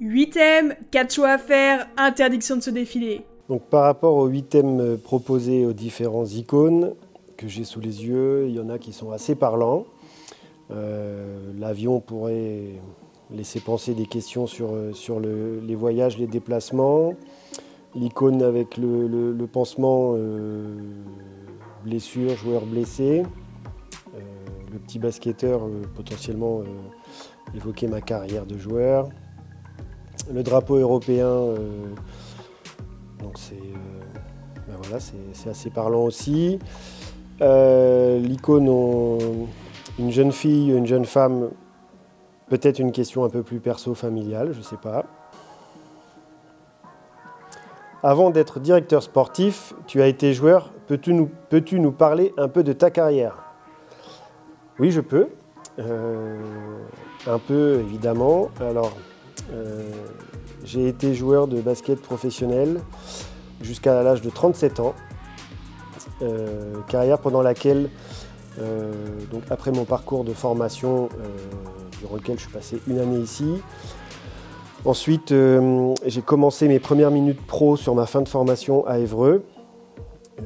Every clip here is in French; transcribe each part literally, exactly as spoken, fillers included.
huit thèmes, quatre choix à faire, interdiction de se défiler. Donc par rapport aux huit thèmes proposés aux différentes icônes que j'ai sous les yeux, il y en a qui sont assez parlants. Euh, l'avion pourrait laisser penser des questions sur, sur le, les voyages, les déplacements. L'icône avec le, le, le pansement, euh, blessure, joueur blessé. Euh, le petit basketteur, euh, potentiellement euh, évoquer ma carrière de joueur. Le drapeau européen, euh, donc c'est euh, ben voilà, c'est assez parlant aussi. Euh, L'icône, on... une jeune fille, une jeune femme, peut-être une question un peu plus perso, familiale, je ne sais pas. Avant d'être directeur sportif, tu as été joueur. Peux-tu nous, peux-tu nous parler un peu de ta carrière ? Oui, je peux. Euh, un peu, évidemment. Alors, euh, j'ai été joueur de basket professionnel jusqu'à l'âge de trente-sept ans. Euh, carrière pendant laquelle... Euh, donc après mon parcours de formation, euh, durant lequel je suis passé une année ici. Ensuite, euh, j'ai commencé mes premières minutes pro sur ma fin de formation à Évreux. Euh,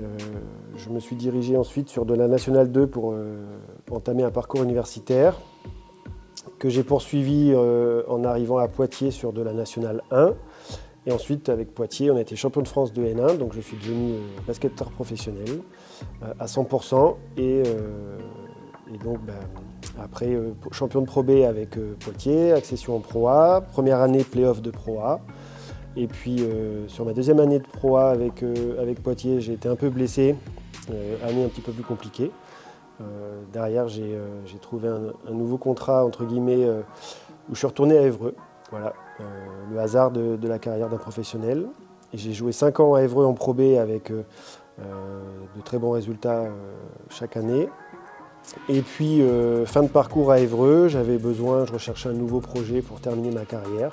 je me suis dirigé ensuite sur de la Nationale deux pour euh, entamer un parcours universitaire que j'ai poursuivi euh, en arrivant à Poitiers sur de la Nationale un. Et ensuite, avec Poitiers, on a été champion de France de N un, donc je suis devenu basketteur professionnel euh, à cent pour cent. Et, euh, et donc, ben, après, euh, champion de Pro B avec euh, Poitiers, accession en Pro A, première année play-off de Pro A. Et puis, euh, sur ma deuxième année de Pro A avec, euh, avec Poitiers, j'ai été un peu blessé, euh, année un petit peu plus compliquée. Euh, derrière, j'ai euh, trouvé un, un nouveau contrat, entre guillemets, euh, où je suis retourné à Évreux. Voilà, euh, le hasard de, de la carrière d'un professionnel. J'ai joué cinq ans à Évreux en Pro B avec euh, de très bons résultats euh, chaque année. Et puis, euh, fin de parcours à Évreux, j'avais besoin, je recherchais un nouveau projet pour terminer ma carrière.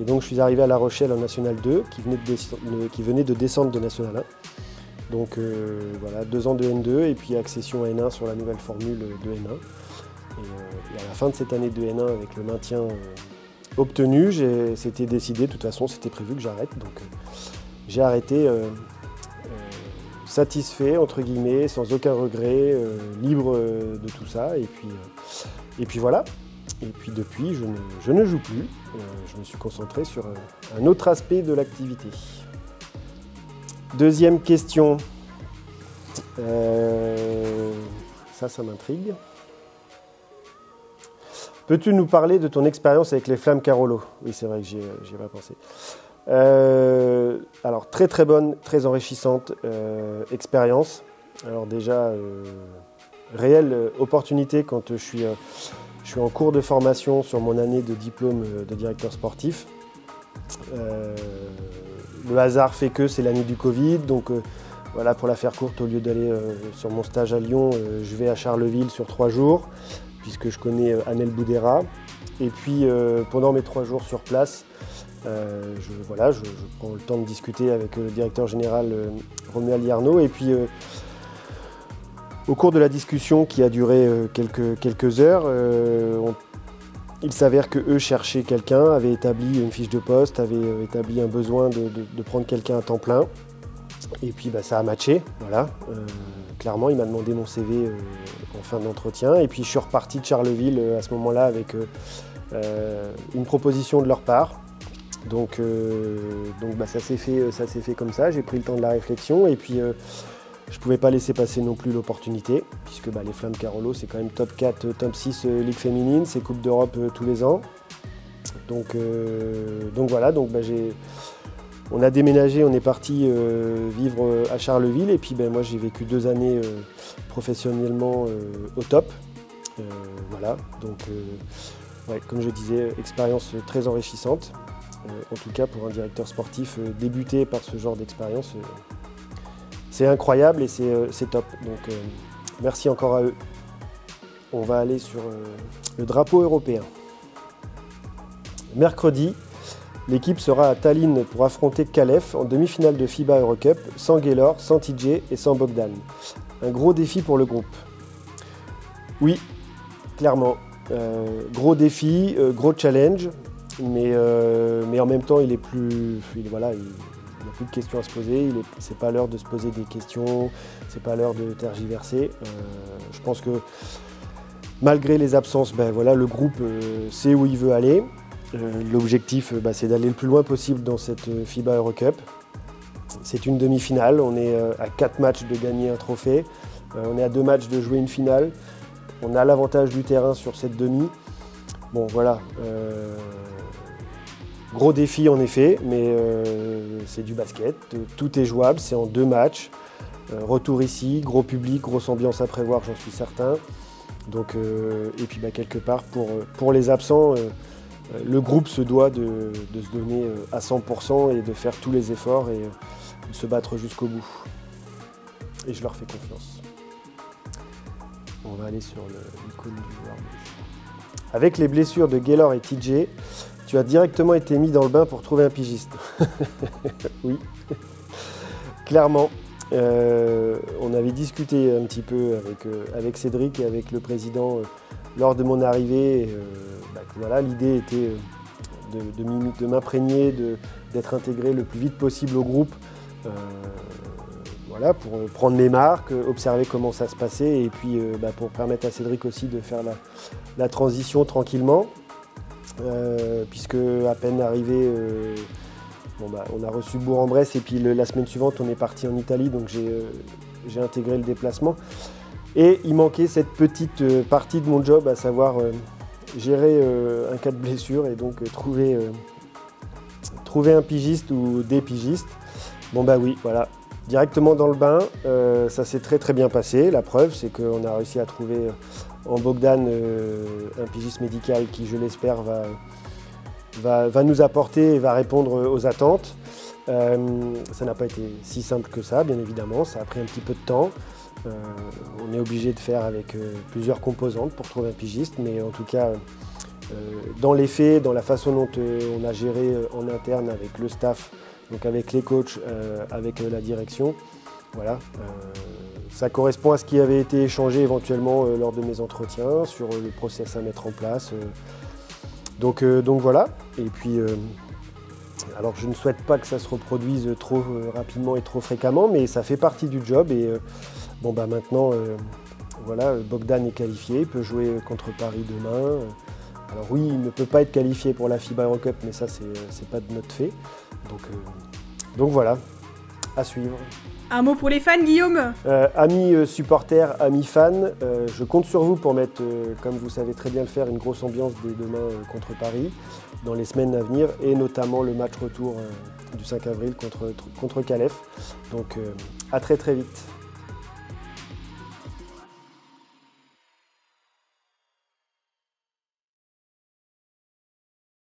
Et donc, je suis arrivé à La Rochelle en National deux, qui venait de, qui venait de descendre de National un. Donc, euh, voilà, deux ans de N deux et puis accession à N un sur la nouvelle formule de N un. Et, euh, et à la fin de cette année de N un, avec le maintien... Euh, obtenu, c'était décidé, de toute façon c'était prévu que j'arrête, donc euh, j'ai arrêté euh, euh, satisfait, entre guillemets, sans aucun regret, euh, libre euh, de tout ça, et puis, euh, et puis voilà. Et puis depuis, je ne, je ne joue plus, euh, je me suis concentré sur euh, un autre aspect de l'activité. Deuxième question, euh, ça, ça m'intrigue. Peux-tu nous parler de ton expérience avec les Flammes Carolo? Oui, c'est vrai que j'y ai pas pensé. Euh, alors, très très bonne, très enrichissante euh, expérience. Alors déjà, euh, réelle euh, opportunité quand je suis, euh, je suis en cours de formation sur mon année de diplôme de directeur sportif. Euh, le hasard fait que c'est l'année du Covid, donc euh, voilà, pour la faire courte, au lieu d'aller euh, sur mon stage à Lyon, euh, je vais à Charleville sur trois jours. Puisque je connais Anel Boudera. Et puis euh, pendant mes trois jours sur place, euh, je, voilà, je, je prends le temps de discuter avec le directeur général euh, Roméo Liarno. Et puis euh, au cours de la discussion qui a duré euh, quelques, quelques heures, euh, on, il s'avère que eux cherchaient quelqu'un, avaient établi une fiche de poste, avaient euh, établi un besoin de, de, de prendre quelqu'un à temps plein. Et puis bah, ça a matché, voilà. Euh, clairement, il m'a demandé mon C V euh, en fin d'entretien. Et puis je suis reparti de Charleville euh, à ce moment-là avec euh, une proposition de leur part. Donc, euh, donc bah, ça s'est fait, ça s'est fait comme ça. J'ai pris le temps de la réflexion et puis euh, je ne pouvais pas laisser passer non plus l'opportunité puisque bah, les Flammes Carolo, c'est quand même top quatre, top six euh, Ligue féminine, c'est Coupe d'Europe euh, tous les ans. Donc, euh, donc voilà, donc, bah, j'ai... On a déménagé, on est parti euh, vivre à Charleville et puis ben, moi j'ai vécu deux années euh, professionnellement euh, au top. Euh, voilà, donc euh, ouais, comme je disais, expérience très enrichissante. Euh, en tout cas pour un directeur sportif, euh, débuter par ce genre d'expérience, euh, c'est incroyable et c'est euh, top. Donc euh, merci encore à eux. On va aller sur euh, le drapeau européen. Mercredi. L'équipe sera à Tallinn pour affronter Kalev en demi-finale de FIBA Eurocup, sans Gaylor, sans T J et sans Bogdan. Un gros défi pour le groupe. Oui, clairement. Euh, gros défi, euh, gros challenge. mais, euh, mais en même temps, il est plus, il, voilà, il, il n'a plus de questions à se poser. C'est pas l'heure de se poser des questions, c'est pas l'heure de tergiverser. Euh, je pense que malgré les absences, ben, voilà, le groupe euh, sait où il veut aller. Euh, L'objectif, bah, c'est d'aller le plus loin possible dans cette FIBA Eurocup. C'est une demi-finale, on est à quatre matchs de gagner un trophée, on est à deux matchs de jouer une finale, on a l'avantage du terrain sur cette demi. Bon voilà, euh, gros défi en effet, mais euh, c'est du basket, tout est jouable, c'est en deux matchs. Euh, retour ici, gros public, grosse ambiance à prévoir, j'en suis certain. Donc, euh, et puis bah, quelque part, pour, pour les absents, euh, le groupe se doit de, de se donner à cent pour cent et de faire tous les efforts et de se battre jusqu'au bout. Et je leur fais confiance. On va aller sur l'icône du joueur. Avec les blessures de Gaylor et T J, tu as directement été mis dans le bain pour trouver un pigiste. Oui, clairement. Euh, on avait discuté un petit peu avec, euh, avec Cédric et avec le président euh, lors de mon arrivée. Euh, bah, voilà, l'idée était euh, de, de, de m'imprégner, d'être intégré le plus vite possible au groupe, euh, voilà, pour euh, prendre mes marques, observer comment ça se passait et puis euh, bah, pour permettre à Cédric aussi de faire la, la transition tranquillement, euh, puisque à peine arrivé... Euh, Bon bah, on a reçu Bourg-en-Bresse et puis le, la semaine suivante, on est parti en Italie, donc j'ai euh, intégré le déplacement. Et il manquait cette petite euh, partie de mon job, à savoir euh, gérer euh, un cas de blessure et donc euh, trouver, euh, trouver un pigiste ou des pigistes. Bon bah oui, voilà, directement dans le bain, euh, ça s'est très très bien passé. La preuve, c'est qu'on a réussi à trouver euh, en Bogdan euh, un pigiste médical qui, je l'espère, va... Va, va nous apporter et va répondre aux attentes. Euh, ça n'a pas été si simple que ça, bien évidemment, ça a pris un petit peu de temps. Euh, on est obligé de faire avec euh, plusieurs composantes pour trouver un pigiste, mais en tout cas, euh, dans les faits, dans la façon dont euh, on a géré euh, en interne avec le staff, donc avec les coachs, euh, avec euh, la direction, voilà. Euh, ça correspond à ce qui avait été échangé éventuellement euh, lors de mes entretiens, sur euh, le process à mettre en place. Euh, Donc, euh, donc voilà, et puis, euh, alors je ne souhaite pas que ça se reproduise trop euh, rapidement et trop fréquemment, mais ça fait partie du job et euh, bon bah maintenant, euh, voilà, Bogdan est qualifié, il peut jouer contre Paris demain. Alors oui, il ne peut pas être qualifié pour la FIBA Eurocup, mais ça c'est pas de notre fait, donc, euh, donc voilà, à suivre. Un mot pour les fans, Guillaume. euh, Amis euh, supporters, amis fans, euh, je compte sur vous pour mettre, euh, comme vous savez très bien le faire, une grosse ambiance dès demain euh, contre Paris, dans les semaines à venir, et notamment le match retour euh, du cinq avril contre, contre Kalev. Donc euh, à très très vite.